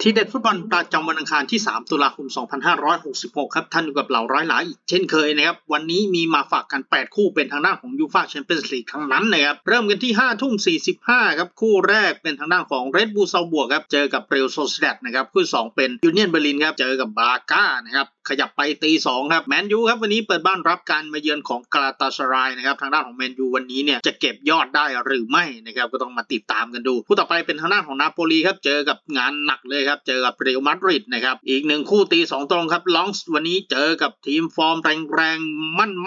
ทีเด็ดฟุตบอลประจำวันอังคารที่3ตุลาคม2566ครับท่านอยู่กับเหล่าร้อยหลายอีกเช่นเคยนะครับวันนี้มีมาฝากกัน8คู่เป็นทางด้านของยูฟ่าแชมเปี้ยนส์ลีกทั้งนั้นนะครับเริ่มกันที่ 5:45 ครับคู่แรกเป็นทางด้านของเรดบูลซาวบวกครับเจอกับเรอัลโซเซดัดนะครับคู่2เป็นยูเนียนเบอร์ลินครับเจอกับบาก้านะครับขยับไปตี2ครับแมนยูครับวันนี้เปิดบ้านรับการมาเยือนของกาลาตาซารายนะครับทางด้านของแมนยูวันนี้เนี่ยจะเก็บยอดได้หรือไม่นะครับก็ต้องมาติดตามกันดูคู่ต่อไปเป็นทางด้านของนาโปลีครับเจอกับงานหนักเลยครับเจอกับเรอัลมาดริดนะครับอีก1คู่ตี2ตรงครับลองส์วันนี้เจอกับทีมฟอร์มแรงๆ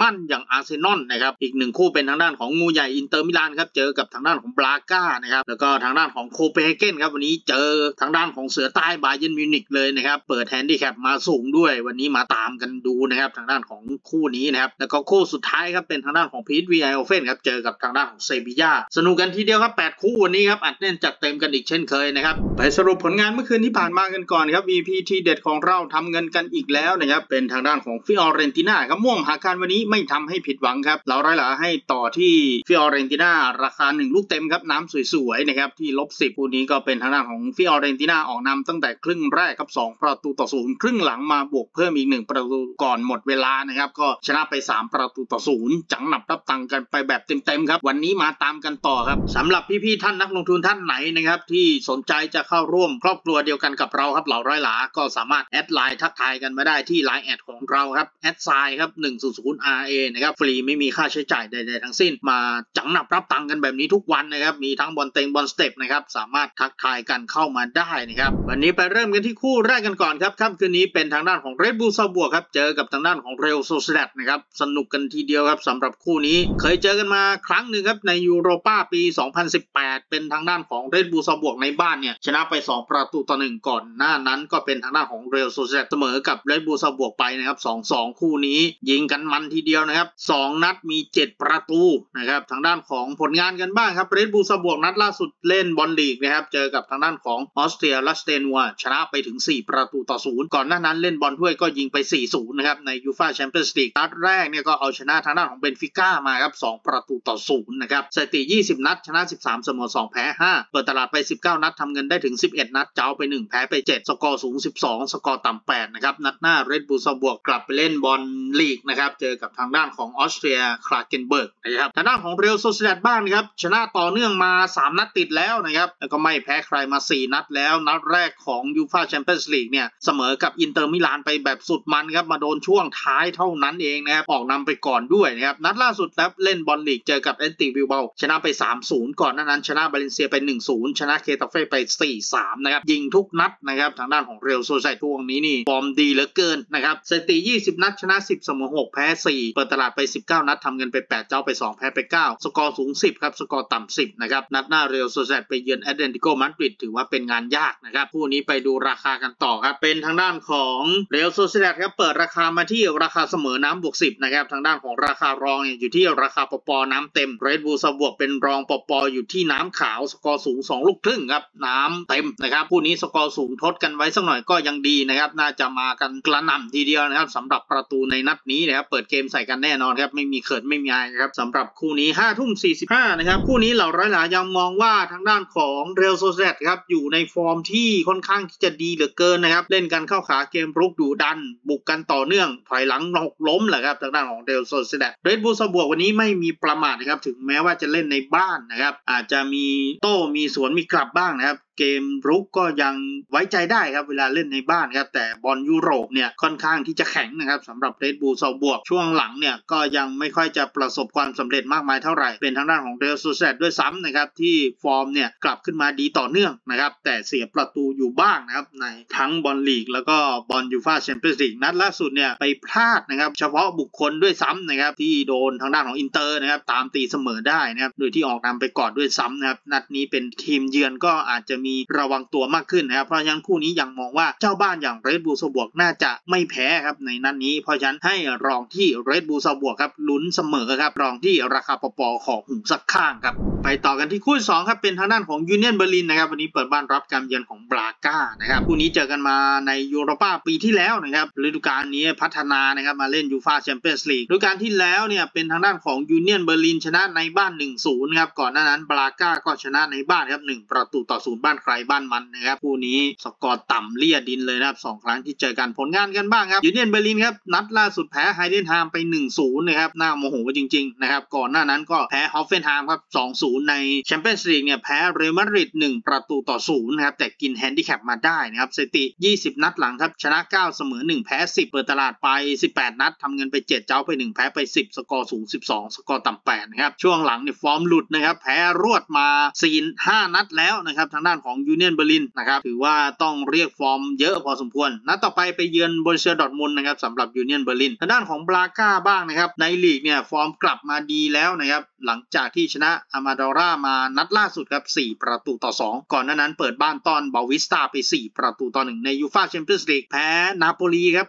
มั่นๆอย่างอาร์เซนอลนะครับอีก1คู่เป็นทางด้านของงูใหญ่อินเตอร์มิลานครับเจอกับทางด้านของบราก้านะครับแล้วก็ทางด้านของโคเปนเฮเกนครับวันนี้เจอทางด้านของเสือใต้บาเยิร์นมิวนิกเลยนะครับเปิดแฮนดิแคปมาสูงด้วยวันนี้มาตามกันดูนะครับทางด้านของคู่นี้นะครับแล้วก็คู่สุดท้ายครับเป็นทางด้านของพีทวีไอโอเฟนครับเจอกับทางด้านของเซบีย่าสนุกกันทีเดียวครับ8คู่วันนี้ครับอัดแน่นจัดเต็มกันอีกเช่นเคยนะครับไปสรุปผลงานเมื่อคืนที่ผ่านมากันก่อนครับ VP ทีเด็ดของเราทำเงินกันอีกแล้วนะครับเป็นทางด้านของฟิออเรนติน่าครับม่วงหาการวันนี้ไม่ทำให้ผิดหวังครับเราร้อยหลาให้ต่อที่ฟิออเรนติน่าราคา1ลูกเต็มครับน้ำสวยๆนะครับที่-10คู่นี้ก็เป็นทางด้านของฟิออเรนติน่าออกนำตั้งแต่ครึ่งแรกครับ2-0ครึ่งหลังมาบวกเพิ่มอีก1 ประตูก่อนหมดเวลานะครับก็ชนะไป3-0จังหนับรับตังกันไปแบบเต็มๆครับวันนี้มาตามกันต่อครับสำหรับพี่ๆท่านนักลงทุนท่านไหนนะครับที่สนใจจะเข้าร่วมครอบครัวเดียวกันกับเราครับเหล่าร้อยหลาก็สามารถแอดไลน์ทักทายกันมาได้ที่ไลน์แอดของเราครับแอดไซน์ครับ100RA นะครับฟรีไม่มีค่าใช้จ่ายใดๆทั้งสิ้นมาจังหนับรับตังกันแบบนี้ทุกวันนะครับมีทั้งบอลเต็งบอลสเต็ปนะครับสามารถทักทายกันเข้ามาได้นะครับวันนี้ไปเริ่มกันที่คู่แรกกันก่อนครับค่ำคืนนี้เป็นทางด้านของเรดบูลซาวบวกครับเจอกับทางด้านของเรอัลโซเซดัดนะครับสนุกกันทีเดียวครับสำหรับคู่นี้เคยเจอกันมาครั้งหนึ่งครับในยูโรป้าปี2018เป็นทางด้านของเรดบูลซาวบวกในบ้านเนี่ยชนะไป2-1ก่อนหน้านั้นก็เป็นทางด้านของเรอัลโซเซดัดเสมอกับเรดบูลซาวบวกไปนะครับ 2-2 คู่นี้ยิงกันมันทีเดียวนะครับ2นัดมี7 ประตูนะครับทางด้านของผลงานกันบ้างครับเรดบูลซาวบวกนัดล่าสุดเล่นบอลลีกนะครับเจอกับทางด้านของออสเตรียลัสเตนัวชนะไปถึง4-0ก่อนหน้านั้นเล่นบอลถ้วยก็ยิงไป4-0นะครับในยูฟ่าแชมเปี้ยนส์ลีกนัดแรกเนี่ยก็เอาชนะทางด้านของเบนฟิก้ามาครับ2-0นะครับสถิติ20นัดชนะ13เสมอ2แพ้5เปิดตลาดไป19นัดทำเงินได้ถึง11นัดเจ้าไป1แพ้ไป7สกอร์สูง12สกอร์ต่ำ8นะครับนัดหน้าเรดบูลซาวบวกกลับไปเล่นบอลลีกนะครับเจอกับทางด้านของออสเตรียคลาเกนเบิร์กนะครับทางด้านของเรอัลโซเซดัดบ้างนะครับชนะต่อเนื่องมา3นัดติดแล้วนะครับแล้วก็ไม่แพ้ใครมา4นัดแล้วนัดแรกของยูฟ่าแชมเปี้ยนส์ลีกเนี่ยเสมอกับอินเตอร์มิลานไปแบบสุดมันครับมาโดนช่วงท้ายเท่านั้นเองนะครับออกนำไปก่อนด้วยนะครับนัดล่าสุดครับเล่นบอลลีกเจอกับแอตเลติกบิลเบาชนะไป 3-0 ก่อนหน้านั้นชนะบาเลนเซียไป 1-0 ชนะเคตาเฟ่ไป 4-3 นะครับยิงทุกนัดนะครับทางด้านของเรอัลโซเซดัดช่วงนี้นี่ฟอร์มดีเหลือเกินนะครับสถิติ20นัดชนะ10เสมอ6แพ้4เปิดตลาดไป19นัดทำเงินไป8เจ้าไป2แพ้ไป9สกอร์สูง10ครับสกอร์ต่ำ10นะครับนัดหน้าเรอัลโซเซดัดไปเยือนแอตเลติโกมาดริดถือว่าเป็นงานยากนะครับคู่นี้ไปดูราคากันต่อครับเป็นทางด้านของเรอัลโซเซดัดครับเปิดราคามาที่ราคาเสมอน้ำ+10นะครับทางด้านของราคารองอยู่ที่ราคาปปน้ำเต็มเรดบูลซาวบวกเป็นรองปปอยู่ที่น้ำขาวสกอร์สูง2.5 ลูกครับน้ำเต็มนะครับคู่นี้สกอร์สูงทดกันไว้สักหน่อยก็ยังดีนะครับน่าจะมากันกระหน่ำทีเดียวนะครับสำหรับประตูในนัดนี้นะครับเปิดเกมใส่กันแน่นอนครับไม่มีเขินไม่มีอายครับสำหรับคู่นี้ 5:45 นะครับคู่นี้เหล่าร้อยหลายังมองว่าทางด้านของเรอัลโซเซดัดครับอยู่ในฟอร์มที่ค่อนข้างที่จะดีเหลือเกินนะครับเล่นกันเข้าขาเกมรุกดุดันบุกกันต่อเนื่องถอยหลังหกล้มแหละครับทางด้านของเรอัลโซเซดัดเรดบูลซาวบวกวันนี้ไม่มีประมาทนะครับถึงแม้ว่าจะเล่นในบ้านนะครับอาจจะมีโต้มีสวนมีกลับบ้างนะครับเกมรุกก็ยังไว้ใจได้ครับเวลาเล่นในบ้านครับแต่บอลยุโรปเนี่ยค่อนข้างที่จะแข็งนะครับสำหรับเรดบูลซาวบวกช่วงหลังเนี่ยก็ยังไม่ค่อยจะประสบความสำเร็จมากมายเท่าไหร่เป็นทางด้านของเรอัลโซเซดัดด้วยซ้ำนะครับที่ฟอร์มเนี่ยกลับขึ้นมาดีต่อเนื่องนะครับแต่เสียประตูอยู่บ้างนะครับในทั้งบอลลีกแล้วก็บอลยูฟ่าแชมเปี้ยนส์ลีกนัดล่าสุดเนี่ยไปพลาดนะครับเฉพาะบุคคลด้วยซ้ำนะครับที่โดนทางด้านของอินเตอร์นะครับตามตีเสมอได้นะครับโดยที่ออกนำไปก่อนด้วยซ้ำนะครับนัดนี้เป็นทีมเยือนก็อาจจะมีระวังตัวมากขึ้นนะครับเพราะฉะนั้นคู่นี้ยังมองว่าเจ้าบ้านอย่างเรดบูลซาวบวกน่าจะไม่แพ้ครับในนัดนี้เพราะฉะนั้นให้รองที่เรดบูลซาวบวกครับลุ้นเสมอครับรองที่ราคาปปของหุงสักข้างครับไปต่อกันที่คู่2ครับเป็นทางด้านของยูเนียนเบอร์ลินนะครับวันนี้เปิดบ้านรับการเยือนของบราก้านะครับคู่นี้เจอกันมาในยูโรป้าปีที่แล้วนะครับฤดูกาลนี้พัฒนานะครับมาเล่นยูฟ่าแชมเปี้ยนส์ลีกฤดูกาลที่แล้วเนี่ยเป็นทางด้านของยูเนียนเบอร์ลินชนะในบ้าน 1-0 ครับก่อนหน้านั้นบราก้าก็ชนะในบ้านครับ 1-0บ้าน านใครบ้านมันนะครับคู่นี้สกอร์ต่ำเลี่ยดินเลยนะครับ2ครั้งที่เจอกันผลงานกันบ้างครับยูเนี่ยนเบอร์ลินครับนัดล่าสุดแพ้ไฮเดนไฮม์ไป 1-0 นะครับน่าโมโหจริงๆนะครับก่อนหน้านั้นก็แพ้ฮอฟเฟนไฮม์ครับ 2-0 ในแชมเปี้ยนส์ลีกเนี่ยแพ้เรอัลมาดริด 1-0 นะครับแต่กินแฮนดิแคปมาได้นะครับสถิติ20นัดหลังครับชนะ9เสมอ1แพ้10เปิดตลาดไป18นัดทำเงินไป7เจ้าไป1แพ้ไป10สกอร์สูง12สกอร์ต่ำ8นะครับช่วงหลังเนี่ยฟอร์มหลุดนะครับแพ้รวดมา4-5นัดแล้วนะครับทางด้านของยูเนี่ยนเบอร์ลินนะครับถือว่าต้องเรียกฟอร์มเยอะพอสมควรนัดต่อไปไปเยือนบอรุสเซียดอร์ทมุนด์นะครับสำหรับยูเนี่ยนเบอร์ลินทางด้านของบราก้าบ้างนะครับในลีกเนี่ยฟอร์มกลับมาดีแล้วนะครับหลังจากที่ชนะอามาดอร่ามานัดล่าสุดครับ4-2ก่อนหน้านั้นเปิดบ้านต้อนบาวิสตาไป4-1ในยูฟ่าแชมเปี้ยนส์ลีกแพ้นาโปลีครับ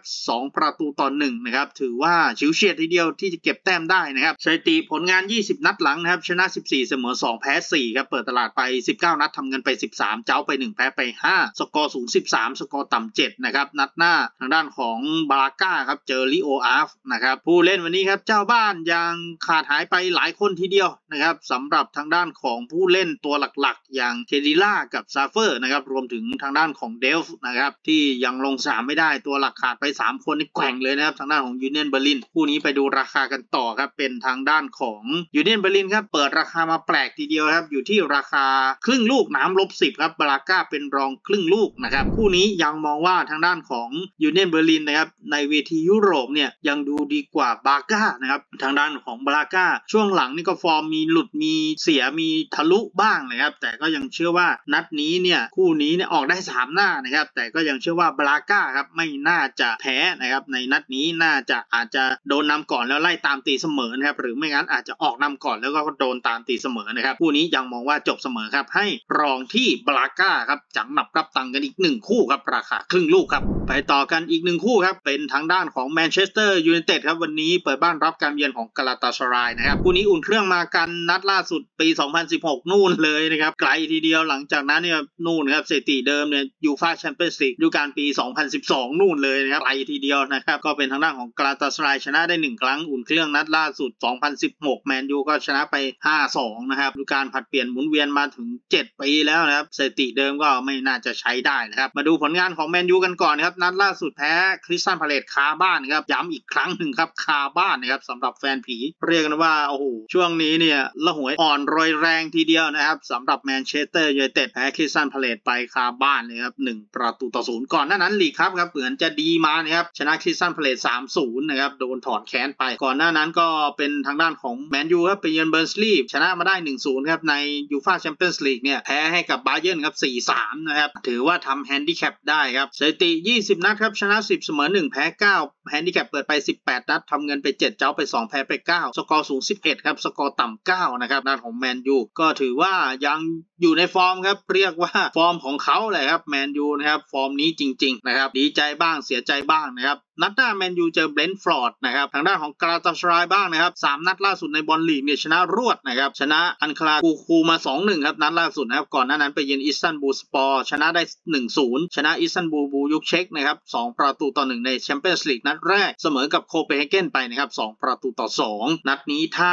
2-1นะครับถือว่าฉิวเฉียดทีเดียวที่จะเก็บแต้มได้นะครับสถิติผลงาน20นัดหลังนะครับชนะ14เสมอ2แพ้4ครับเปิดตลาดไป19นัดทำเงินไป13เจ้าไป1แพ้ไป5สกอร์สูง13สกอร์ต่ำ7นะครับนัดหน้าทางด้านของบาก้าครับเจอลิโออาฟนะครับผู้เล่นวันนี้ครับเจ้าบ้านยังขาดหายไปหลายคนทีเดียวนะครับสำหรับทางด้านของผู้เล่นตัวหลักๆอย่างเคดิล่ากับซาเฟอร์นะครับรวมถึงทางด้านของเดลฟ์นะครับที่ยังลงสนามไม่ได้ตัวหลักขาดไป3คนนี่แกว่งเลยนะครับทางด้านของยูเนี่ยนเบอร์ลินคู่นี้ไปดูราคากันต่อครับเป็นทางด้านของยูเนี่ยนเบอร์ลินครับเปิดราคามาแปลกทีเดียวครับอยู่ที่ราคาครึ่งลูกน้ำ-10ครับบราก้าเป็นรองครึ่งลูกนะครับคู่นี้ยังมองว่าทางด้านของยูเนี่ยนเบอร์ลินนะครับในเวทียุโรปเนี่ยยังดูดีกว่าบราก้านะครับทางด้านของบราก้าช่วงหลังนี่ก็ฟอร์มมีหลุดมีเสียมีทะลุบ้างนะครับแต่ก็ยังเชื่อว่านัดนี้เนี่ยคู่นี้เนี่ยออกได้3หน้านะครับแต่ก็ยังเชื่อว่าบราก้าครับไม่น่าจะแพ้นะครับในนัดนี้น่าจะอาจจะโดนนำก่อนแล้วไล่ตามตีเสมอนะครับหรือไม่งั้นอาจจะออกนำก่อนแล้วก็โดนตามตีเสมอนะครับคู่นี้ยังมองว่าจบเสมอครับให้รองที่บราก้าครับจังหนับรับตังกันอีก1คู่ครับราคาครึ่งลูกครับไปต่อกันอีก1คู่ครับเป็นทางด้านของแมนเชสเตอร์ยูไนเต็ดครับวันนี้เปิดบ้านรับการเยือนของกาลาตาซารายนะครับคู่นี้อุ่นเครื่องมากันนัดล่าสุดปี2016นู่นเลยนะครับไกลทีเดียวหลังจากนั้นเนี่ยนู่นครับสถิติเดิมเนี่ยยูฟ่าแชมเปี้ยนส์ลีกฤดูกาลปี2012นู่นเลยนะครับไกลทีเดียวนะครับก็เป็นทางด้านของกาลาตาซารายชนะได้1ครั้งอุ่นเครื่องนัดล่าสุด2016แมนยูก็ชนะไป 5-2 นะครับฤดูกาลผัดเปลี่ยนหมุนเวียนมาถึง7ปีแล้วนะครับสถิติเดิมก็ไม่น่าจะใช้ได้นะครับมาดูผลงานของแมนยูกันก่อนครับนัดล่าสุดแพ้คริสตัลพาเลซคาบ้านครับย้ำอีกครั้งหนึ่งครับคาบ้านนะครับสำหรับแฟนผีเรียกกันว่าโอ้โหช่วงนี้เนี่ยละหวยอ่อนรอยแรงทีเดียวนะครับสำหรับแมนเชสเตอร์ยูไนเต็ดแพ้คริสตัลพาเลซไปคาบ้านเลยครับ1-0ก่อนหน้านั้นลีกครับเหมือนจะดีมานะครับชนะคริสตัลพาเลซ 3-0 นะครับโดนถอนแขนไปก่อนหน้านั้นก็เป็นทางด้านของแมนยูครับไปเยือนเบิร์นลีย์ชนะมาได้ 1-0 ครับในยูฟ่าแชมเปี้ยนส์ลีกเนี่ยแพ้ให้กับบาเยิร์นครับ 4-3 นะครับถือว่าทำแฮนดิแคปได้ครับสถิติ20นัดครับชนะ10เสมอ1แพ้9แฮนดิแคปเปิดไป18นัดทำเงินไป7เจ้าไป2แพ้ไป9สกอร์สูง11ครับสกอร์ต่ำ9นะครับด้านของแมนยูก็ถือว่ายังอยู่ในฟอร์มครับเรียกว่าฟอร์มของเขาเลยครับแมนยูนะครับฟอร์มนี้จริงๆนะครับดีใจบ้างเสียใจบ้างนะครับนัดหน้าแมนยูเจอเบรนท์ฟอร์ดนะครับทางด้านของกาลาตาซารายบ้างนะครับ3นัดล่าสุดในบอลลีกเนี่ยชนะรวดนะครับชนะอันคารากูคูมา 2-1 ครับนัดล่าสุดนะครับก่อนหน้านั้นไปเยือนอิสตันบูลสปอร์ชนะได้ 1-0 ชนะอิสตันบูลบูยุกเช็กนะครับ2-1ในแชมเปี้ยนส์ลีกนัดแรกเสมอกับโคเปนเฮเกนไปนะครับ2-2นัดนี้ถ้า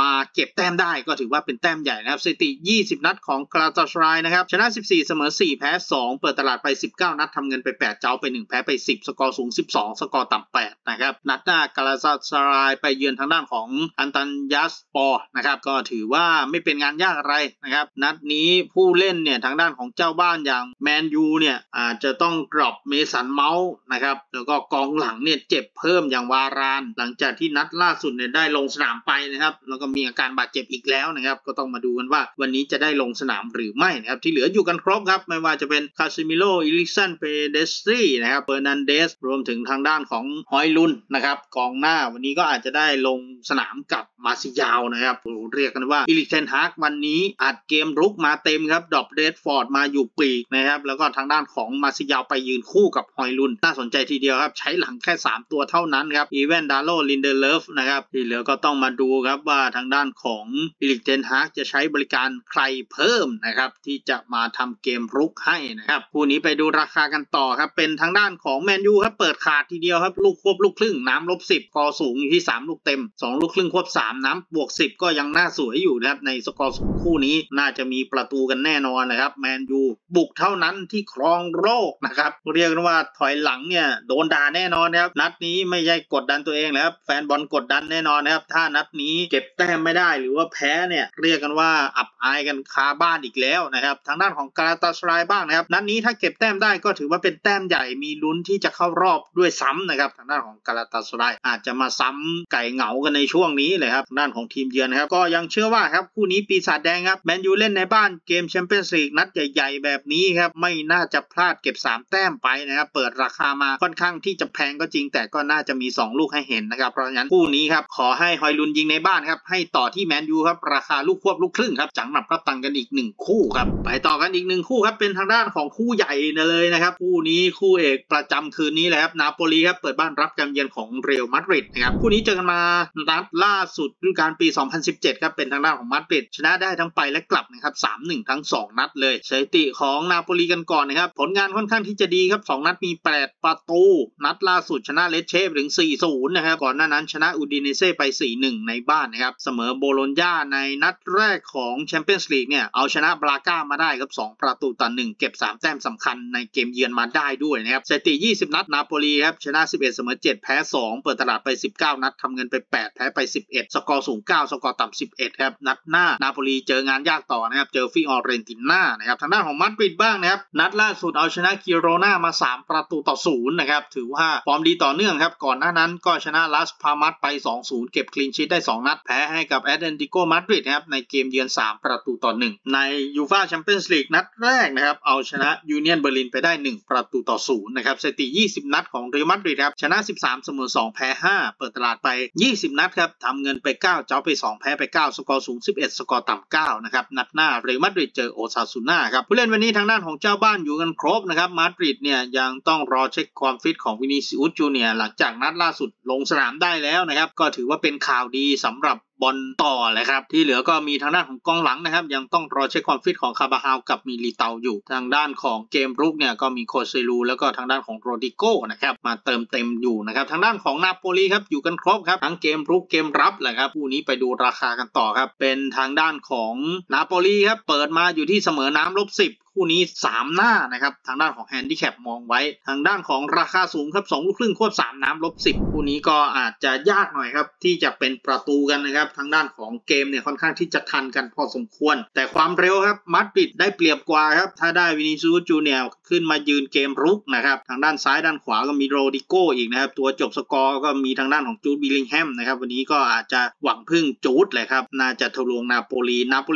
มาเก็บแต้มได้ก็ถือว่าเป็นแต้มใหญ่นะครับสถิติ20นัดของกาลาตาซารายนะครับชนะ14เสมอ4แพ้2เปิดตลาดไป19นัดทำเงินไป8เจ้าไป1แพ้ไป10สกอร์สูง12สกอร์ต่ำ8นะครับนัดหน้ากาลาตาซารายไปเยือนทางด้านของอันตันยาสปอร์นะครับก็ถือว่าไม่เป็นงานยากอะไรนะครับนัดนี้ผู้เล่นเนี่ยทางด้านของเจ้าบ้านอย่างแมนยูเนี่ยอาจจะต้องดรอปเมสันเมาส์นะครับแล้วก็กองหลังเนี่ยเจ็บเพิ่มอย่างวารานหลังจากที่นัดล่าสุดเนี่ยได้ลงสนามไปนะครับแล้วก็มีอาการบาดเจ็บอีกแล้วนะครับก็ต้องมาดูกันว่าวันนี้จะได้ลงสนามหรือไม่นะครับที่เหลืออยู่กันครบครับไม่ว่าจะเป็นคาซิมิโลอิลิกสันเปเดสตรีนะครับเฟอร์นันเดสรวมถึงทางด้านของฮอยลุนนะครับกองหน้าวันนี้ก็อาจจะได้ลงสนามกับมาซิยาวนะครับเรียกกันว่าอีริกเทนฮากวันนี้อัดเกมรุกมาเต็มครับดรอปเรดฟอร์ดมาอยู่ปีกนะครับแล้วก็ทางด้านของมาซิยาวไปยืนคู่กับฮอยลุนน่าสนใจทีเดียวครับใช้หลังแค่3ตัวเท่านั้นครับอีแวนดาโลลินเดเลฟนะครับที่เหลือก็ต้องมาดูครับว่าทางด้านของอีริกเทนฮากจะใช้บริการใครเพิ่มนะครับที่จะมาทำเกมรุกให้นะครับคู่นี้ไปดูราคากันต่อครับเป็นทางด้านของแมนยูครับเปิดขาดที ทีเดียวครับลูกควบลูกครึ่งน้ำลบ10สกอร์สูงอยู่ที่3ลูกเต็ม2ลูกครึ่งควบ3น้ำบวก10ก็ยังน่าสวยอยู่นะครับในสกอร์คู่นี้น่าจะมีประตูกันแน่นอนนะครับแมนยูบุกเท่านั้นที่ครองโลกนะครับเรียกว่าถอยหลังเนี่ยโดนด่าแน่นอนนะครับนัดนี้ไม่ใช่กดดันตัวเองนะครับแฟนบอลกดดันแน่นอนนะครับถ้านัดนี้เก็บแต้มไม่ได้หรือว่าแพ้เนี่ยเรียกกันว่าอับอายกันคาบ้านอีกแล้วนะครับทางด้านของกาลาตาสารายบ้างนะครับนัดนี้ถ้าเก็บแต้มได้ก็ถือว่าเป็นแต้มใหญ่มีลุ้นที่จะเข้ารอบด้วยซ้ำนะครับทางด้านของกาลาตาสารายอาจจะมาซ้ำไก่เหงากันในช่วงนี้เลยครับทางด้านของทีมเยือนนะครับก็ยังเชื่อว่าครับคู่นี้ปีศาจแดงครับแมนยูเล่นในบ้านเกมแชมเปี้ยนส์ลีกนัดใหญ่ๆแบบนี้ครับไม่น่าจะพลาดเก็บ3แต้มไปนะครับเปิดราคามาค่อนข้างที่จะแพงก็จริงแต่ก็น่าจะมี2ลูกให้เห็นนะครับเพราะฉะนั้นคู่นี้ครับขอให้ฮอยลุนยิงในบ้านครับให้ต่อที่แมนยูครับราคาลูกควบลูกครึ่งครับจังหวะรับตังกันอีก1คู่ครับไปต่อกันอีก1คู่ครับเป็นทางด้านของคู่ใหญ่เลยนะครับคู่นี้คู่เอกประจำคืนนี้แหละครับนาโปลีครับเปิดบ้านรับการเยือนของเรอัลมาดริดนะครับคู่นี้เจอกันมานัดล่าสุดฤดูกาลปี2017ครับเป็นทางด้านของมาดริดชนะได้ทั้งไปและกลับนะครับ 3-1 ทั้ง2นัดเลยสถิติของนาโปลีกันก่อนนะครับผลงานค่อนข้างที่จะดีครับ2นัดมี8ประตูนัดล่าสุดชนะเลสเชฟถึง 4-0 นะครับก่อนหน้านั้นชนะอูดิเนเซ่ไป 4-1 ในบ้านนะครับเสมอโบโลญญาในนัดแรกของแชมเปี้ยนส์ลีกเนี่ยเอาชนะบราก้ามาได้ครับ2ประตูต่อ1เก็บ3แต้มสำคัญในเกมเยือนมาได้ด้วยนะครับสถิติ20นัดนาโปลีครับชนะ11เสมอ7แพ้2เปิดตลาดไป19นัดทำเงินไป8แพ้ไป11สกอร์สูง9สกอร์ต่ำ11ครับนัดหน้านาโปลีเจองานยากต่อนะครับเจอฟิออเรนติน่านะครับทางด้านของมาดริดบ้างนะครับนัดล่าสุดเอาชนะกิโรนามา3ประตูต่อ0นะครับถือว่าฟอร์มดีต่อเนื่องครับก่อนหน้านั้นก็ชนะลัสพามัสไป 2-0 เก็บคลีนชีทได้2นัดแพ้ให้กับแอตเลติโกมาดริดนะครับในเกมเยือน3ประตูต่อ1ในยูฟ่าแชมเปี้ยนส์ลีกนัดแรกนะครับเอาชนะยูเนียนเบอร์ลินไปได้1ประตูต่อ0นะครับสถิติ20นัดของเรอัลมาดริดครับชนะ13เสมอ2แพ้5เปิดตลาดไป20นัดครับทำเงินไป9เจ้าไป2แพ้ไป9สกอร์สูง11สกอร์ต่ำ9นะครับนัดหน้าเรอัลมาดริดเจอโอซาสุน่าครับผู้เล่นวันนี้ทางด้านของเจ้าบ้านอยู่กันครบนะครับมาดริดเนี่ยยังต้องรอเช็คความฟิตของวินิซิอุสจูเนียร์หลังจากนัดล่าสุดลงสนามได้แล้วนะครับก็ถือว่าเป็นข่าวดีสำหรับบอลต่อเลยครับที่เหลือก็มีทางด้านของกองหลังนะครับยังต้องรอเช็คความฟิตของคาบาฮาวกับมิลิเตาอยู่ทางด้านของเกมรุกเนี่ยก็มีโคเซลูแล้วก็ทางด้านของโรดิโก้นะครับมาเติมเต็มอยู่นะครับทางด้านของนาโปลีครับอยู่กันครบครับทั้งเกมรุกเกมรับแหละครับคู่นี้ไปดูราคากันต่อครับเป็นทางด้านของนาโปลีครับเปิดมาอยู่ที่เสมอน้ำลบ10คู่นี้3หน้านะครับทางด้านของแฮนดิแคปมองไว้ทางด้านของราคาสูงครับ2ลูกครึ่งควบ3น้ำลบ10คู่นี้ก็อาจจะยากหน่อยครับที่จะเป็นประตูกันนะครับทางด้านของเกมเนี่ยค่อนข้างที่จะทันกันพอสมควรแต่ความเร็วครับมาดริดได้เปรียบกว่าครับถ้าได้วินิซิอุสจูเนียร์ขึ้นมายืนเกมรุกนะครับทางด้านซ้ายด้านขวาก็มีโรดิโก้อีกนะครับตัวจบสกอร์ก็มีทางด้านของจูดบิลลิงแฮมนะครับวันนี้ก็อาจจะหวังพึ่งจูดเลยครับน่าจะทะลวงนาโป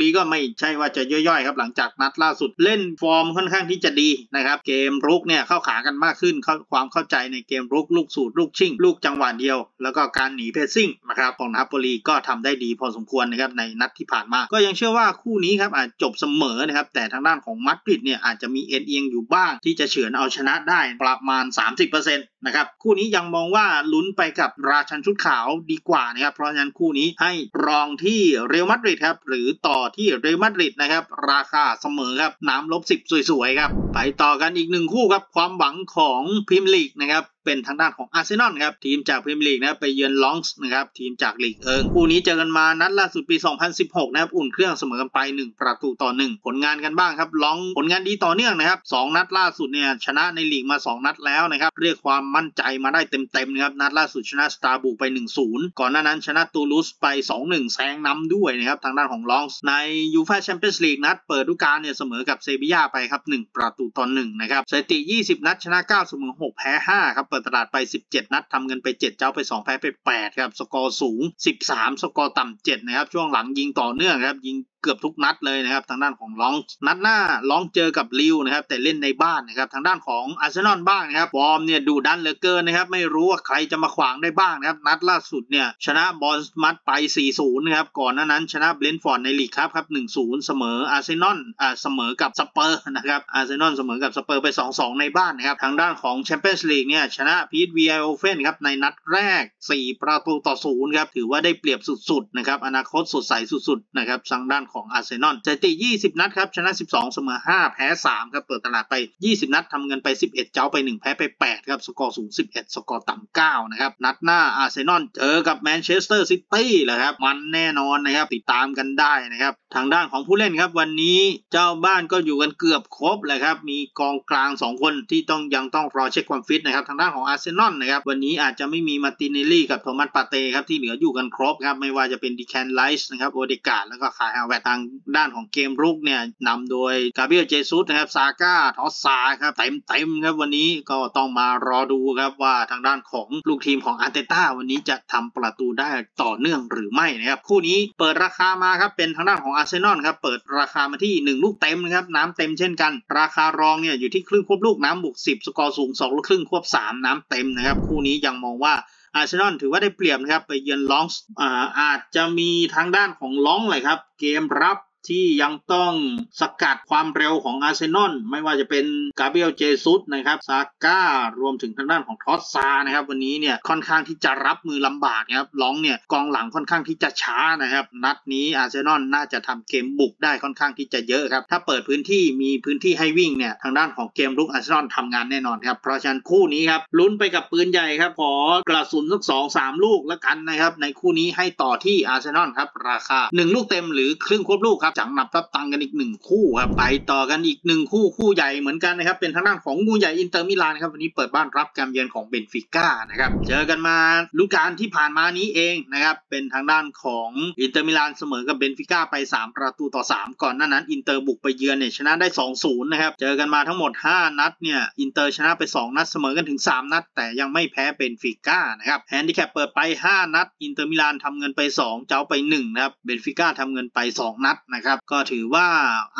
ลีก็ไม่ใช่ว่าจะย่อยๆครับหลังจากนัดล่าสุดเล่นฟอร์มค่อนข้างที่จะดีนะครับเกมรุกเนี่ยเข้าขากันมากขึ้นความเข้าใจในเกมรุกลูกสูตรลูกชิ่งลูกจังหวะเดียวแล้วก็การหนีเพซซิ่งนะครับของนาโปลีก็ทำได้ดีพอสมควรนะครับในนัดที่ผ่านมาก็ยังเชื่อว่าคู่นี้ครับอาจจบเสมอนะครับแต่ทางด้านของมาดริดเนี่ยอาจจะมีเอ็นเอียงอยู่บ้างที่จะเฉือนเอาชนะได้ประมาณ 30% นะครับคู่นี้ยังมองว่าลุ้นไปกับราชันชุดขาวดีกว่านะครับเพราะฉะนั้นคู่นี้ให้รองที่เรอัลมาดริดครับหรือต่อที่เรอัลมาดริดนะครับราคาเสมอครับน้ำลบ10สวยๆครับไปต่อกันอีก1คู่ครับความหวังของพรีเมียร์ลีกนะครับเป็นทางด้านของอาร์เซนอลครับทีมจากพรีเมียร์ลีกนะไปเยือนลองส์นะครับทีมจากลีกเอิงคู่นี้เจอกันมานัดล่าสุดปี2016นะครับอุ่นเครื่องเสมอกันไป1ประตูต่อ1ผลงานกันบ้างครับลองผลงานดีต่อเนื่องนะครับ2นัดล่าสุดเนี่ยชนะในลีกมา2นัดแล้วนะครับเรียกความมั่นใจมาได้เต็มๆนะครับนัดล่าสุดชนะสตาร์บูไป 1-0 ก่อนหน้านั้นชนะตูลูสไป 2-1 แซงนำด้วยนะครับทางด้านของลองส์ในยูฟ่าแชมเปี้ยนส์ลีกนัดเปิดฤดูกาลเนี่ยเสมอกับเซบีย่าไปครับ1ประตูต่อ1นะครับสถิติ20นัดชนะ9เสมอ6แพ้5ครับเปิดตลาดไป17นัดทำเงินไป7เจ้าไป2แพ้ไป8ครับสกอร์สูง13สกอร์ต่ำ7นะครับช่วงหลังยิงต่อเนื่องครับยิงเกือบทุกนัดเลยนะครับทางด้านของลองนัดหน้าลองเจอกับลิวนะครับแต่เล่นในบ้านนะครับทางด้านของอาร์เซนอลบ้างนะครับฟอร์มเนี่ยดูดันเหลือเกินนะครับไม่รู้ว่าใครจะมาขวางได้บ้างนะครับนัดล่าสุดเนี่ยชนะบอลมัดไป 4-0 นะครับก่อนหน้านั้นชนะเบรนท์ฟอร์ดในลีกคัพครับ 1-0 เสมออาร์เซนอลเสมอกับสเปอร์นะครับอาร์เซนอลเสมอกับสเปอร์ไป 2-2 ในบ้านนะครับทางด้านของแชมเปี้ยนส์ลีกเนี่ยชนะพีเอสวีไอโอเฟนครับในนัดแรก4 ประตูต่อ 0 ครับถือว่าได้เปรียบสุดๆนะครับอนาคตสดใสสุดๆนะครับทางด้าน ของอาร์เซนอลสถิติ20นัดครับชนะ12เสมอ5แพ้3ครับเปิดตลาดไป20นัดทำเงินไป11เจ้าไป1แพ้ไป8ครับสกอร์สูง11สกอร์ต่ำ9นะครับนัดหน้าอาร์เซนอลเจอกับแมนเชสเตอร์ซิตี้แหละครับมันแน่นอนนะครับติดตามกันได้นะครับทางด้านของผู้เล่นครับวันนี้เจ้าบ้านก็อยู่กันเกือบครบเลยครับมีกองกลาง2คนที่ยังต้องรอเช็คความฟิตนะครับทางด้านของอาร์เซนอลนะครับวันนี้อาจจะไม่มีมาติเนลลี่กับโทมัสปาเต้ครับที่เหลืออยู่กันครบครับไม่ว่าจะเป็นดิแคนไลส์นะครับโอเดกาดแล้วก็คายฮาเวิร์ตทางด้านของเกมรุกเนี่ยนำโดยกาเบรียลเจซุสนะครับซาก้าทอสซาครับเต็มครับวันนี้ก็ต้องมารอดูครับว่าทางด้านของลูกทีมของอาร์เตต้าวันนี้จะทำประตูได้ต่อเนื่องหรือไม่นะครับคู่นี้เปิดราคามาครับเป็นทางด้านของอาร์เซนอลครับเปิดราคามาที่1ลูกเต็มนะครับน้ำเต็มเช่นกันราคารองเนี่ยอยู่ที่ครึ่งควบลูกน้ำบวก10สกอร์สูง2ลูกครึ่งควบ3น้ำเต็มนะครับคู่นี้ยังมองว่าอาร์เซนอลถือว่าได้เปรียบนะครับไปเยือนลองส์อาจจะมีทางด้านของลองเลยครับเกมรับที่ยังต้องสกัดความเร็วของอาร์เซนอลไม่ว่าจะเป็นกาเบรียลเจซุสนะครับซาก้ารวมถึงทางด้านของทอสซานะครับวันนี้เนี่ยค่อนข้างที่จะรับมือลำบากนะครับลองเนี่ยกองหลังค่อนข้างที่จะช้านะครับนัดนี้อาร์เซนอลน่าจะทำเกมบุกได้ค่อนข้างที่จะเยอะครับถ้าเปิดพื้นที่มีพื้นที่ให้วิ่งเนี่ยทางด้านของเกมรุกอาร์เซนอลทำงานแน่นอนครับเพราะฉะนั้นคู่นี้ครับลุ้นไปกับปืนใหญ่ครับขอกระสุนสัก 2-3 ลูกแล้วกันนะครับในคู่นี้ให้ต่อที่อาร์เซนอลครับราคา1ลูกเต็มหรือครึ่งควบลูกครับจังหนับทับตังกันอีก1คู่ครับไปต่อกันอีก1คู่ใหญ่เหมือนกันนะครับเป็นทางด้านของงูใหญ่อินเตอร์มิลานครับวันนี้เปิดบ้านรับการเยือนของเบนฟิก้านะครับเจอกันมาฤดูกาลที่ผ่านมานี้เองนะครับเป็นทางด้านของอินเตอร์มิลานเสมอกับเบนฟิก้าไป3ประตูต่อ3ก่อนหน้านั้นอินเตอร์บุกไปเยือนเนี่ยชนะได้ 2-0 นะครับเจอกันมาทั้งหมด5นัดเนี่ยอินเตอร์ชนะไป2นัดเสมอกันถึง3นัดแต่ยังไม่แพ้เบนฟิก้านะครับแฮนดิแคปเปิดไป5นัดอินเตอร์มิลานทำเงินไป2เจ้าไป1นะครับเบนฟิก้าทำเงินไป2นัดนะครับก็ถือว่า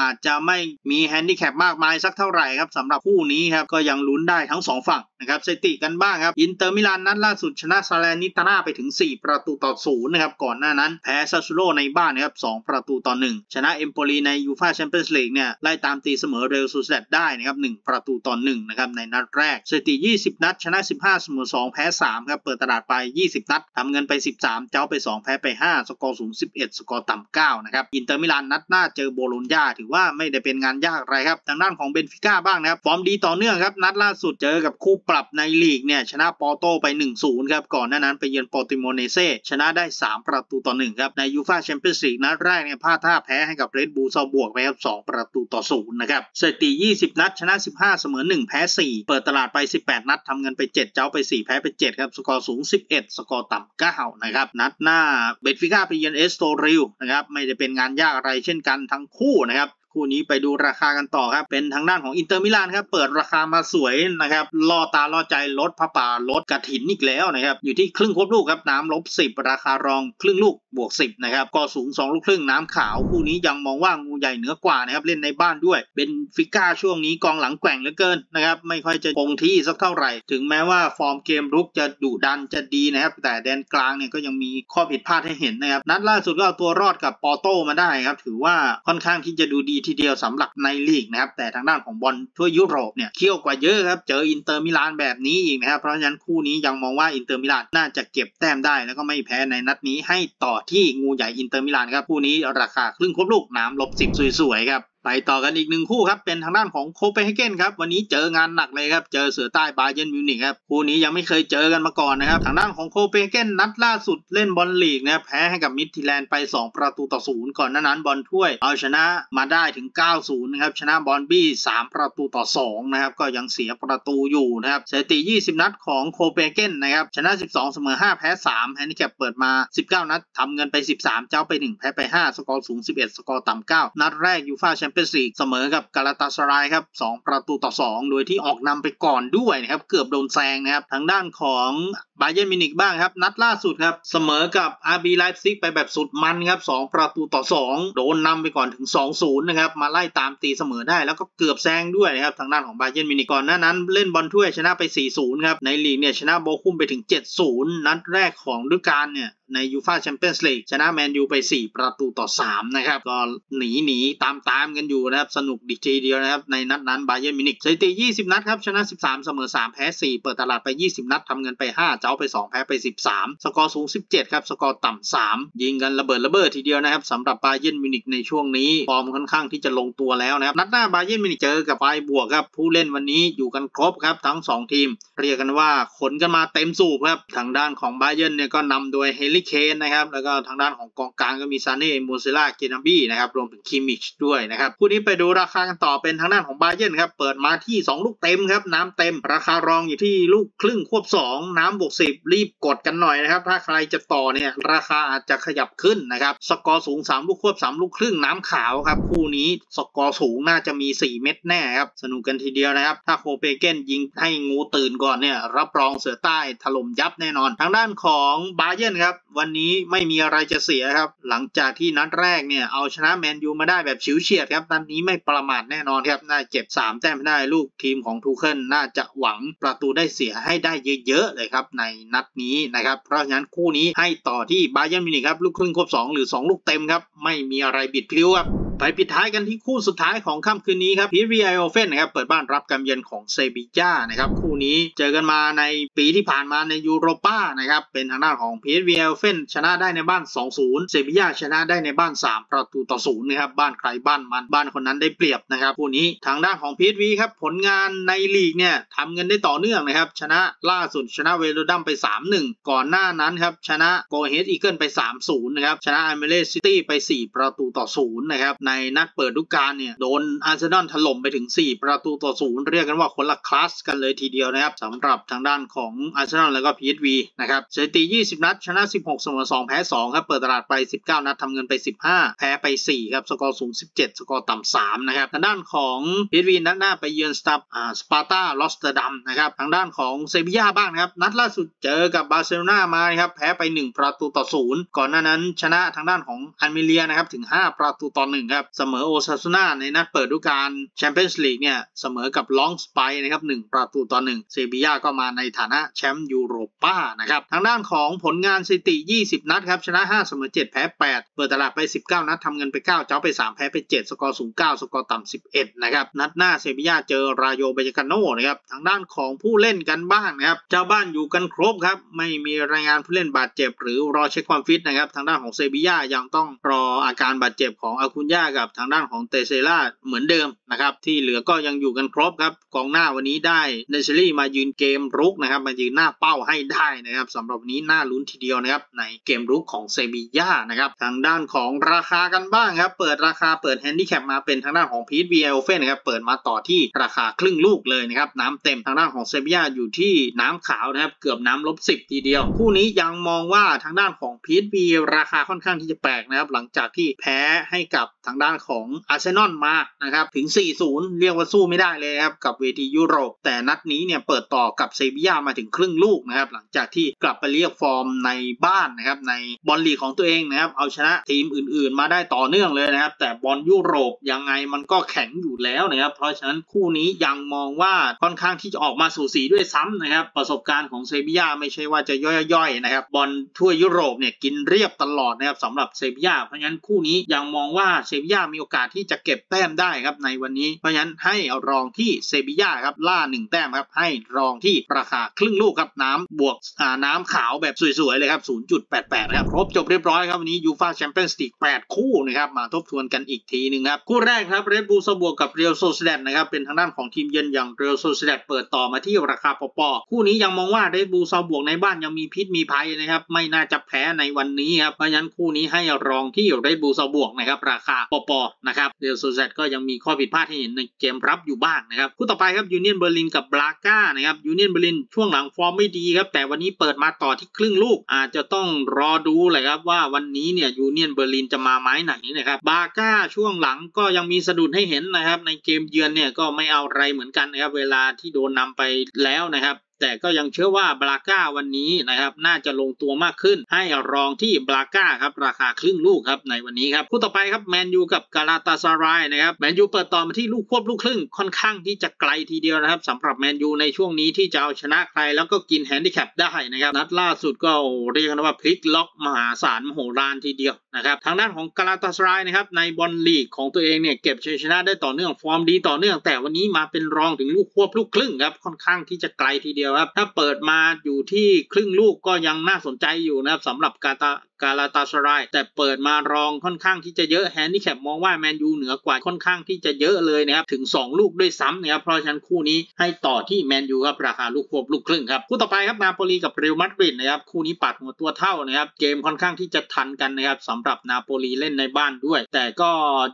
อาจจะไม่มีแฮนดิแคปมากมายสักเท่าไหร่ครับสำหรับคู่นี้ครับก็ยังลุ้นได้ทั้ง2ฝั่งนะครับสถิติกันบ้างครับอินเตอร์มิลานนัดล่าสุดชนะซาเลนิตาน่าไปถึง4ประตูต่อ0นะครับก่อนหน้านั้นแพ้ซาซูโร่ในบ้านนะครับ2ประตูต่อ1ชนะเอมโปลีในยูฟ่าแชมเปี้ยนส์ลีกเนี่ยไล่ตามตีเสมอเรอัลโซเซียดได้นะครับ1ประตูต่อ1นะครับในนัดแรกสถิติ20นัดชนะ15เสมอ2แพ้3ครับเปิดตลาดไป20นัดทำเงินไป13เจ้าไป2แพ้ไป5สกอร์สูง11สกอร์ต่ำ9นะครับอินเตอร์มิลานนัดหน้าเจอโบโลญญาถือว่าไม่ได้เป็นงานยากอะไรครับทางด้านของเบนฟิก้าบ้างนะครับฟอร์มดีต่อเนื่องครับนัดล่าสุดเจอกับคู่ปรับในลีกเนี่ยชนะปอร์โตไป 1-0 ครับก่อนหน้านั้นไปเยือนปอร์ติโมเนเซ่ชนะได้3ประตูต่อ1ครับในยูฟ่าแชมเปี้ยนส์ลีกนัดแรกเนี่ยพลาดท่าแพ้ให้กับเรดบูลซอลบวกไปครับ2ประตูต่อ0นะครับสถิติ20นัดชนะ15เสมอ1แพ้4เปิดตลาดไป18นัดทำเงินไป7เจ้าไป4แพ้ไป7ครับสกอร์สูง11สกอร์ต่ำ9นะครับนัดหน้าเบนฟิก้าไปเยือนเอสโตริลนะครับไม่ได้เป็นงานยากอะไรเช่นกันทั้งคู่นะครับคู่นี้ไปดูราคากันต่อครับเป็นทางด้านของอินเตอร์มิลานครับเปิดราคามาสวยนะครับล่อตาล่อใจลดผ้าป่าลดกระถินอีกแล้วนะครับอยู่ที่ครึ่งควบลูกครับน้ำลบ10ราคารองครึ่งลูกบวก10นะครับก็สูง2ลูกครึ่งน้ำขาวคู่นี้ยังมองว่างูใหญ่เหนือกว่านะครับเล่นในบ้านด้วยเบนฟิก้าช่วงนี้กองหลังแกว่งเหลือเกินนะครับไม่ค่อยจะคงที่สักเท่าไหร่ถึงแม้ว่าฟอร์มเกมรุกจะดุดันจะดีนะครับแต่แดนกลางเนี่ยก็ยังมีข้อผิดพลาดให้เห็นนะครับนัดล่าสุดก็เอาตัวรอดกับปอร์โตมาได้ครับถือว่าค่อนข้างที่จะดูดีทีเดียวสำหรับในลีกนะครับแต่ทางด้านของบอลทั่วยุโรปเนี่ยเขี้ยวกว่าเยอะครับเจออินเตอร์มิลานแบบนี้อีกนะครับเพราะฉะนั้นคู่นี้ยังมองว่าอินเตอร์มิลานน่าจะเก็บแต้มได้แล้วก็ไม่แพ้ในนัดนี้ให้ต่อที่งูใหญ่อินเตอร์มิลานครับคู่นี้ราคาครึ่งควบลูกน้ำลบ10สวยๆครับไปต่อกันอีก1คู่ครับเป็นทางด้านของโคเปนเฮเกนครับวันนี้เจองานหนักเลยครับเจอเสือใต้บาเยิร์นมิวนิกครับคู่นี้ยังไม่เคยเจอกันมาก่อนนะครับทางด้านของโคเปนเฮเกนนัดล่าสุดเล่นบอลลีกนะแพ้ให้กับมิดทิแลนด์ไป2ประตูต่อ0ก่อนหน้านั้นบอลถ้วยเอาชนะมาได้ถึง 9-0 นะครับชนะบอลบี้3ประตูต่อ2นะครับก็ยังเสียประตูอยู่นะครับสถิติ20นัดของโคเปนเฮเกนนะครับชนะ12เสมอ5แพ้3แฮนดิแคปเปิดมา19นัดทำเงินไป13เจ้าไป1แพ้ไป5สกอร์สูง11สกอร์ต่ำ9นัดแรกยูฟ่าแชมเป็น4เสมอกับกาลาตาสารายครับ2ประตูต่อ2โดยที่ออกนำไปก่อนด้วยนะครับเกือบโดนแซงนะครับทางด้านของบาเยิร์นมิวนิกบ้างครับนัดล่าสุดครับเสมอกับ RB ไลป์ซิกไปแบบสุดมันครับ2ประตูต่อ2โดนนำไปก่อนถึง 2-0 นะครับมาไล่ตามตีเสมอได้แล้วก็เกือบแซงด้วยนะครับทางด้านของบาเยิร์นมิวนิกก่อนหน้านั้นเล่นบอลถ้วยชนะไป 4-0 ครับในลีกเนี่ยชนะโบคุมไปถึง 7-0 นัดแรกของฤดูกาลเนี่ยในยูฟ่าแชมเปี้ยนส์ลีกชนะแมนยูไป4ประตูต่อ3นะครับก็หนีตามกัน กันอยู่นะครับสนุกดีทีเดียวนะครับในนัดนั้นบาเยิร์นมิวนิกสถิติ20 นัดครับชนะ13เสมอ3แพ้4เปิดตลาดไป20นัดทำเงินไป5เจ้าไป2แพ้ไป13สกอร์สูง17ครับสกอร์ต่ำ3ยิงกันระเบิดทีเดียวนะครับสำหรับบาเยิร์นมิวนิกในช่วงนี้ฟอร์มค่อนข้างที่จะลงตัวแล้วนะครับนัดหน้าบาเยิร์นมิวนิกเจอกับไฟบวกครับผู้เล่นวันนี้อยู่กันครบครับทั้ง2ทีมเรียกกันว่าขนกันมาเต็มสูบครับทางด้านของบาเยิร์นเนี่ยก็นำโดยเฮลิเคนนะครับแล้วก็ทางด้านของกองกลางก็มีซาเน่ มูเซล่า เกนาบี้นะครับรวมถึงคิมิชด้วยนะครับคู่นี้ไปดูราคากันต่อเป็นทางด้านของบาเยิร์นครับเปิดมาที่2ลูกเต็มครับน้ำเต็มราคารองอยู่ที่ลูกครึ่งควบ2น้ำบวก10รีบกดกันหน่อยนะครับถ้าใครจะต่อเนี่ยราคาอาจจะขยับขึ้นนะครับสกอร์สูง3ลูกควบ3ลูกครึ่งน้ำขาวครับคู่นี้สกอร์สูงน่าจะมี4เม็ดแน่ครับสนุกกันทีเดียวนะครับถ้าโคเปนเกนยิงให้งูตื่นก่อนเนี่ยรับรองเสือใต้ถล่มยับแน่นอนทางด้านของบาเยิร์นครับวันนี้ไม่มีอะไรจะเสียครับหลังจากที่นัดแรกเนี่ยเอาชนะแมนยูมาได้แบบฉิวเฉียดครับนัดนี้ไม่ประมาทแน่นอนครับน่าเก็บ3แต้มได้ลูกทีมของทูเคิลน่าจะหวังประตูได้เสียให้ได้เยอะๆเลยครับในนัดนี้นะครับเพราะฉะนั้นคู่นี้ให้ต่อที่บาเยิร์นมิวนิกครับลูกครึ่งควบ2หรือ2ลูกเต็มครับไม่มีอะไรบิดพลิ้วครับไปปิดท้ายกันที่คู่สุดท้ายของค่ำคืนนี้ครับพีรีไอโอเฟนนะครับเปิดบ้านรับการเยือนของเซบีย่านะครับคู่นี้เจอกันมาในปีที่ผ่านมาในยูโรป้านะครับเป็นทางด้านของพีรีไอโอเฟนชนะได้ในบ้าน 2-0 เซบีย่าชนะได้ในบ้าน3-0นะครับบ้านใครบ้านมันบ้านคนนั้นได้เปรียบนะครับคู่นี้ทางด้านของพีรีครับผลงานในลีกเนี่ยทำเงินได้ต่อเนื่องนะครับชนะล่าสุดชนะเวโรดัมไป 3-1 ก่อนหน้านั้นครับชนะโกเฮดอีเกิลไป 3-0 นะครับชนะอัลเมเรสซิตี้ไป 4-0 นะครับในนัดเปิดฤดูกาลเนี่ยโดนอาร์เซนอลถล่มไปถึง4-0เรียกกันว่าคนละคลาสกันเลยทีเดียวนะครับสำหรับทางด้านของอาร์เซนอลแล้วก็ PSV นะครับสถิติ20 นัดชนะ16เสมอ2แพ้2ครับเปิดตลาดไป19นัดทำเงินไป15แพ้ไป4ครับสกอร์สูง17สกอร์ต่ำ3นะครับทางด้านของ PSV นัดหน้าไปเยือนสปาร์ตาลอสเตอร์ดัมนะครับทางด้านของเซบีย่าบ้างนะครับนัดล่าสุดเจอกับบาร์เซโลนามาครับแพ้ไป1-0ก่อนหน้านั้นชนะทางด้านของอัลเมเรียนะครับถึง5-1ครับเสมอโอซาสุน่าในนัดเปิดฤดูกาลแชมเปี้ยนส์ลีกเนี่ยเสมอกับลองสไปนะครับ1-1เซบีย่าก็มาในฐานะแชมป์ยูโรป้านะครับทางด้านของผลงานสถิติ20 นัดครับชนะ5เสมอ7แพ้8เปิดตลาดไป19นัดทำเงินไป9เจ้าไป3แพ้ไป7สกอร์สูง9สกอร์ต่ำ11นะครับนัดหน้าเซบีย่าเจอราโยเบญกาโน่นะครับทางด้านของผู้เล่นกันบ้างนะครับเจ้าบ้านอยู่กันครบครับไม่มีรายงานผู้เล่นบาดเจ็บหรือรอเช็คความฟิตนะครับทางด้านของเซบีย่ายังต้องรออาการบาดเจ็บของอาคุญญากับทางด้านของเตเซล่าเหมือนเดิมนะครับที่เหลือก็ยังอยู่กันครบครับกองหน้าวันนี้ได้เนเชลี่มายืนเกมรุกนะครับมายืนหน้าเป้าให้ได้นะครับสำหรับวันนี้น่าลุ้นทีเดียวนะครับในเกมรุกของเซบีย่านะครับทางด้านของราคากันบ้างครับเปิดราคาเปิดแฮนดิแคปมาเป็นทางด้านของพีทวีไอโอเฟนนะครับเปิดมาต่อที่ราคาครึ่งลูกเลยนะครับน้ำเต็มทางด้านของเซบีย่าอยู่ที่น้ำขาวนะครับเกือบน้ำ-10ทีเดียวคู่นี้ยังมองว่าทางด้านของพีทวีราคาค่อนข้างที่จะแปลกนะครับหลังจากที่แพ้ให้กับทางด้านของอาร์เซนอลมานะครับถึง 4-0 เรียกว่าสู้ไม่ได้เลยครับกับเวทียุโรปแต่นัดนี้เนี่ยเปิดต่อกับเซบีย่ามาถึงครึ่งลูกนะครับหลังจากที่กลับไปเรียกฟอร์มในบ้านนะครับในบอลลีกของตัวเองนะครับเอาชนะทีมอื่นๆมาได้ต่อเนื่องเลยนะครับแต่บอลยุโรปยังไงมันก็แข็งอยู่แล้วนะครับเพราะฉะนั้นคู่นี้ยังมองว่าค่อนข้างที่จะออกมาสู่สีด้วยซ้ำนะครับประสบการณ์ของเซบีย่าไม่ใช่ว่าจะย่อยๆนะครับบอลทั่วยุโรปเนี่ยกินเรียบตลอดนะครับสำหรับเซบีย่าเพราะฉะนั้นคู่นี้ยังมองว่าเซบีย่ามีโอกาสที่จะเก็บแต้มได้ครับในวันนี้เพราะฉะนั้นให้เอารองที่เซบีย่าครับล่า1แต้มครับให้รองที่ราคาครึ่งลูกครับน้ำบวกน้ำขาวแบบสวยๆเลยครับ 0.88 ครับครบจบเรียบร้อยครับวันนี้ยูฟ่าแชมเปี้ยนส์ลีก8คู่นะครับมาทบทวนกันอีกทีนึงครับคู่แรกครับเรดบูลซาบวกกับเรอัลโซซิแดดนะครับเป็นทางด้านของทีมเยือนอย่างเรอัลโซซิแดดเปิดต่อมาที่ราคาปอคู่นี้ยังมองว่าเรดบูลซาบวกในบ้านยังมีพิษมีภัยนะครับไม่น่าจะแพ้ในวันนี้ครับเพราะฉะนั้นคู่นี้ให้รองที่เรดบูลซาบวกนะครับราคาปอนะครับเรอัลโซซิแดดก็ยังมีข้อผิดพลาดให้เห็นในเกมรับอยู่บ้างนะครับคู่ต่อไปครับยูเนียนเบอร์ลินกับบราก้านะครับยูเนียนเบอร์ลินช่วงหลังฟอร์มไม่ดีครับแต่วันนี้เปิดมาต่อที่ครึ่งลูกอาจจะต้องรอดูเลยครับว่าวันนี้เนี่ยยูเนียนเบอร์ลินจะมาไม้ไหนนะครับบราก้าช่วงหลังก็ยังมีสะดุดให้เห็นนะครับในเกมเยือนเนี่ยก็ไม่เอาอะไรเหมือนกันนะครับเวลาที่โดนนำไปแล้วนะครับ แต่ก็ยังเชื่อว่าบราก้าวันนี้นะครับน่าจะลงตัวมากขึ้นให้รองที่บราก้าครับราคาครึ่งลูกครับในวันนี้ครับคู่ต่อไปครับแมนยูกับกาลาตาซารายนะครับแมนยูเปิดต่อมาที่ลูกควบลูกครึ่งค่อนข้างที่จะไกลทีเดียวนะครับสำหรับแมนยูในช่วงนี้ที่จะเอาชนะใครแล้วก็กินแฮนดิแคปได้นะครับนัดล่าสุดก็เรียกว่าพลิกล็อกมหาศาลมโหฬารทีเดียวนะครับทางด้านของกาลาตาซารายนะครับในบอลลีกของตัวเองเนี่ยเก็บชัยชนะได้ต่อเนื่องฟอร์มดีต่อเนื่องแต่วันนี้มาเป็นรองถึงลูกควบลูกครึ่งครับค่อนข้างที่จะไกลทีเดียวครับถ้าเปิดมาอยู่ที่ครึ่งลูกก็ยังน่าสนใจอยู่นะครับสำหรับกาลาตาซารายแต่เปิดมารองค่อนข้างที่จะเยอะแฮนดิแคปมองว่าแมนยูเหนือกว่าค่อนข้างที่จะเยอะเลยนะครับถึง2ลูกด้วยซ้ำนะครับเพราะฉะนั้นคู่นี้ให้ต่อที่แมนยูครับราคาลูกควบลูกครึ่งครับคู่ต่อไปครับนาโปลีกับเรอัลมาดริดนะครับคู่นี้ปัดหัวตัวเท่านะครับเกมค่อนข้างที่จะทันกันนะครับสำหรับนาโปลีเล่นในบ้านด้วยแต่ก็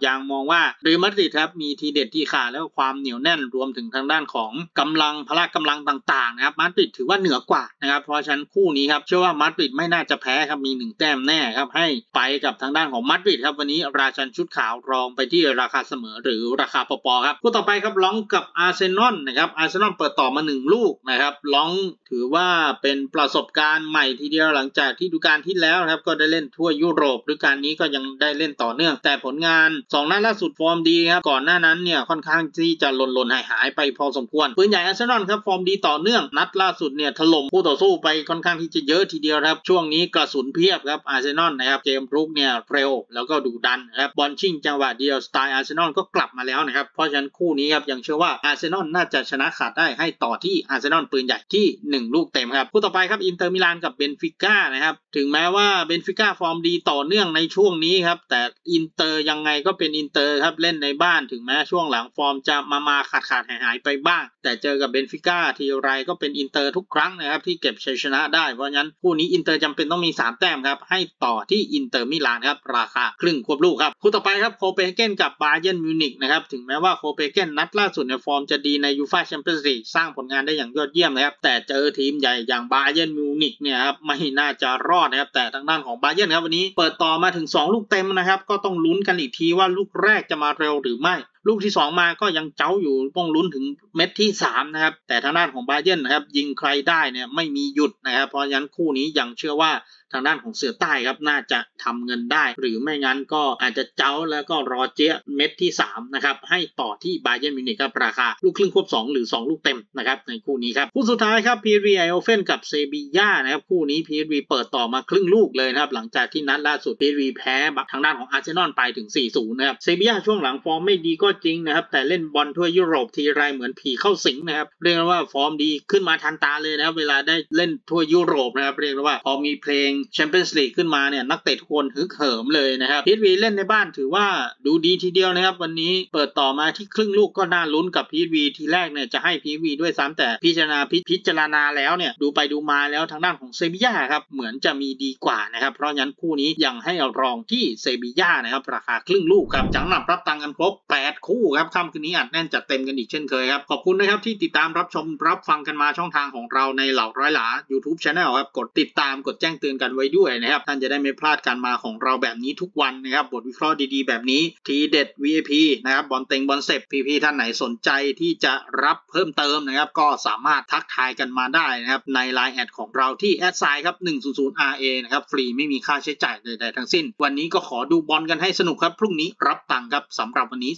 ยังมองว่าเรอัลมาดริดครับมีทีเด็ดที่ขาแล้วความเหนียวแน่นรวมถึงทางด้านของกำลังพละกำลังต่างๆนะครับมาดริดถือว่าเหนือกว่านะครับเพราะฉะนั้นคู่นี้ครับเชื่อว่ามาดริดไม่น่าจะแพ้ครับมี1แต้มแน่ครับให้ไปกับทางด้านของมาดริดครับวันนี้ราชันชุดขาวรองไปที่ราคาเสมอหรือราคาพอๆครับคู่ต่อไปครับลองกับอาร์เซนอลนะครับอาร์เซนอลเปิดต่อมา1ลูกนะครับลองถือว่าเป็นประสบการณ์ใหม่ทีเดียวหลังจากที่ฤดูกาลที่แล้วนะครับก็ได้เล่นทั่วยุโรปฤดูกาลนี้ก็ยังได้เล่นต่อเนื่องแต่ผลงาน2นัดล่าสุดฟอร์มดีครับก่อนหน้านั้นเนี่ยค่อนข้างที่จะหล่นๆหายๆไปพอสมควรปืนใหญ่อาร์เซนอลครับฟอร์มดีต่อเนื่องนัดล่าสุดเนี่ยถล่มคู่ต่อสู้ไปค่อนข้างที่จะเยอะทีเดียวครับช่วงนี้กระสุนเพียบครับอาร์เซนอลนะครับเกมรุกเนี่ยเร็วแล้วก็ดุดันนะครับบอลชิงจังหวะเดียวสไตล์อาร์เซนอลก็กลับมาแล้วนะครับเพราะฉะนั้นคู่นี้ครับยังเชื่อว่าอาร์เซนอลน่าจะชนะขาดได้ให้ต่อที่อาร์เซนอลปืนใหญ่ที่1ลูกเต็มครับคู่ต่อไปครับอินเตอร์มิลานกับเบนฟิก้านะครับถึงแม้ว่าเบนฟิก้าฟอร์มดีต่อเนื่องในช่วงนี้ครับแต่อินเตอร์ยังไงก็เป็นอินเตอร์ครับเล่นในบ้านถึงแม้ช่วงหลังฟอร์มจะมาขาดหายไปบ้างแต่เจอกับเบนฟิก้าทีไรก็เป็นอินเตอร์ทุกครั้งนะครับที่เก็บชัยชนะได้เพราะฉะนั้นคู่นี้อินเตอร์จำเป็นต้องมี3แต้มครับให้ต่อที่อินเตอร์มิลานครับราคาครึ่งควบลูกครับคู่ต่อไปครับโคเปนเฮเกนกับบาเยิร์นมิวนิกนะครับถึงแม้ว่าโคเปนเฮเกนนัดล่าสุดในฟอร์มจะดีในยูฟ่าแชมเปี้ยนส์ลีกสร้างผลงานได้อย่างยอดเยี่ยมนะครับแต่เจอทีมใหญ่อย่างบาเยิร์นมิวนิกเนี่ยครับไม่น่าจะรอดนะครับแต่ทางด้านของบาเยิร์นครับวันนี้เปิดต่อมาถึง2ลูกเต็มนะครับก็ต้องลุ้นกันอีกทีว่าลูกแรกจะมาเร็วหรือไม่ลูกที่2มาก็ยังเจ้าอยู่ต้องลุ้นถึงเม็ดที่3นะครับแต่ทางด้านของบาเยิร์นนะครับยิงใครได้เนี่ยไม่มีหยุดนะครับเพราะฉะนั้นคู่นี้ยังเชื่อว่าทางด้านของเสือใต้ครับน่าจะทำเงินได้หรือไม่งั้นก็อาจจะเจ้าแล้วก็รอเจ๊ะเม็ดที่3นะครับให้ต่อที่บาเยิร์นมิวนิกครับราคาลูกครึ่งควบ2หรือ2ลูกเต็มนะครับในคู่นี้ครับคู่สุดท้ายครับพีรีไอโอเฟนกับเซบีย่านะครับคู่นี้พีรีเปิดต่อมาครึ่งลูกเลยนะครับหลังจากที่นัดล่าสุดพีรีแพ้ทางด้านของอาร์เซนอลไปถึง 4-0 นะครับเซบีย่าช่วงหลังฟอร์มไม่ดีก็จริงนะครับแต่เล่นบอลทั่วยุโรปทีไรเหมือนผีเข้าสิงนะครับเรียกว่าฟอร์มดีขึ้นมาทันตาเลยนะครับเวลาได้เล่นทั่วยุโรปนะครับเรียกว่าพอมีเพลงแชมเปี้ยนส์ลีกขึ้นมาเนี่ยนักเตะทุกคนฮึกเหิมเลยนะครับพีวีเล่นในบ้านถือว่าดูดีทีเดียวนะครับวันนี้เปิดต่อมาที่ครึ่งลูกก็น่าลุ้นกับพีวีทีแรกเนี่ยจะให้พีวีด้วยซ้ำแต่พิจารณาแล้วเนี่ยดูไปดูมาแล้วทางด้านของเซบีย่าครับเหมือนจะมีดีกว่านะครับเพราะงั้นคู่นี้ยังให้รองที่เซบีย่านะครับราคาครึ่งลูกครับจังหวะรับตังกันครบ8คู่ครับค่ำคืนนี้อัดแน่นจัดเต็มกันอีกเช่นเคยครับขอบคุณนะครับที่ติดตามรับชมรับฟังกันมาช่องทางของเราในเหล่าร้อยหลา YouTube Channel ครับกดติดตามกดแจ้งเตือนกันไว้ด้วยนะครับท่านจะได้ไม่พลาดการมาของเราแบบนี้ทุกวันนะครับบทวิเคราะห์ดีๆแบบนี้ทีเด็ด VIP นะครับบอลเต็งบอลเซฟพี่ๆท่านไหนสนใจที่จะรับเพิ่มเติมนะครับก็สามารถทักทายกันมาได้นะครับใน Line แอดของเราที่ @sign ครับ 100RA นะครับฟรีไม่มีค่าใช้จ่ายใดๆทั้งสิ้นวันนี้ก็ขอดูบอลกันให้สนุกครับพรุ่งนี้รับตังครับสำหรับวันนี้